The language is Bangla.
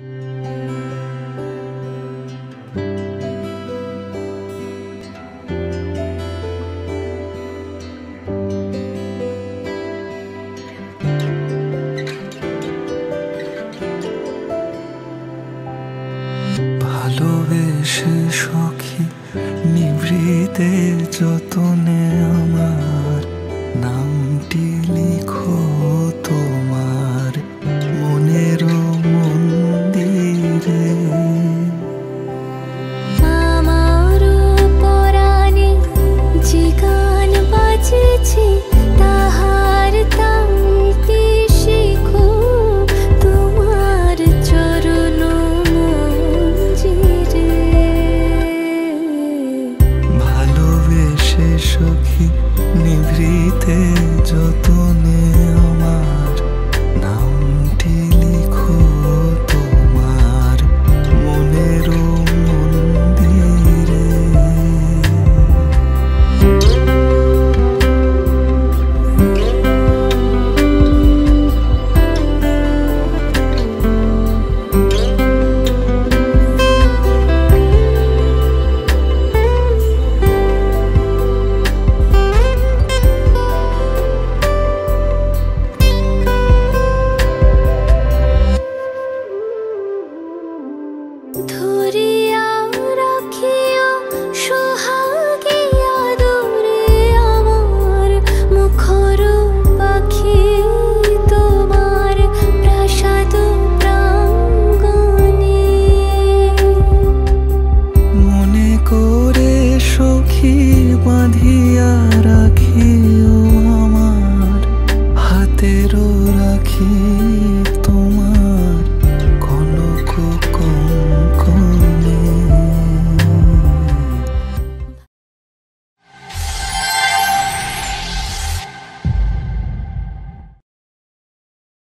ভালোবেসে সখী নিভৃতে যতনে আমার।